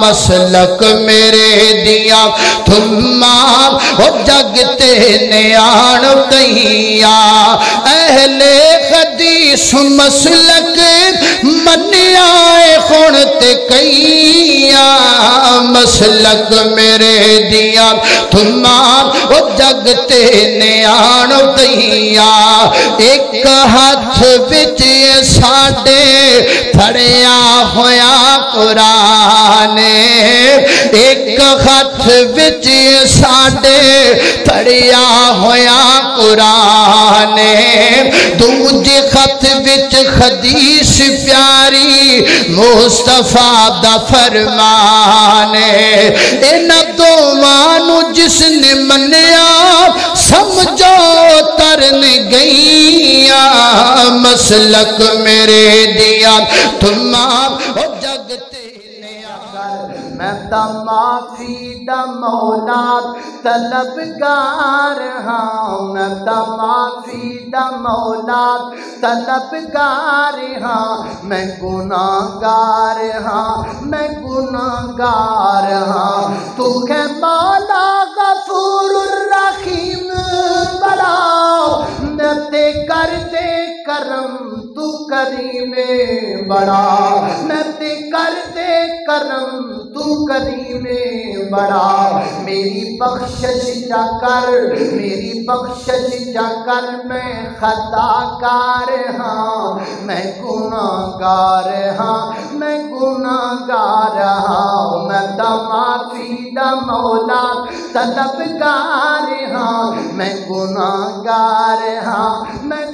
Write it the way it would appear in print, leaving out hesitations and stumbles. मसलक मेरे दिया थुम्मा हो जगते नयाण तैया अहले हदीस मसलक मनियाए खुण ते कैया मसलक मेरे दिया थुम्मा हो जगते नयाण तैया एक हाथ बिच साडे फड़िया होया कुरान एक हाथ बिच साडे फड़िया होया कुरान दूजे हाथ बिच हदीस प्यारी मुस्तफा दा फरमान इन्हां दोवां नूं जिसने मन्निया समझो तरन गईया मसलक मेरे दिया थुम्मा ओ जगते मैं माफी दा मौला तलबगार हाँ मैं माफी दा मौला तलबगार हाँ मैं गुनाहगार हाँ मैं गुनाहगार हाँ तू है मौला गफूर रहीम बड़ा नते करते करम तू करीमे बड़ा नते करते करम तू करीमे बड़ा मेरी बख्शिश जा कर मैं खताकार हाँ मैं गुनाहगार हाँ मैं गुनाहगार हाँ मैं माफी दा मौला तलबगार हाँ मैं गुनाहगार हाँ मैं